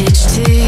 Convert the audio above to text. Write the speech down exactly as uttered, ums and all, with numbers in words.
each tea.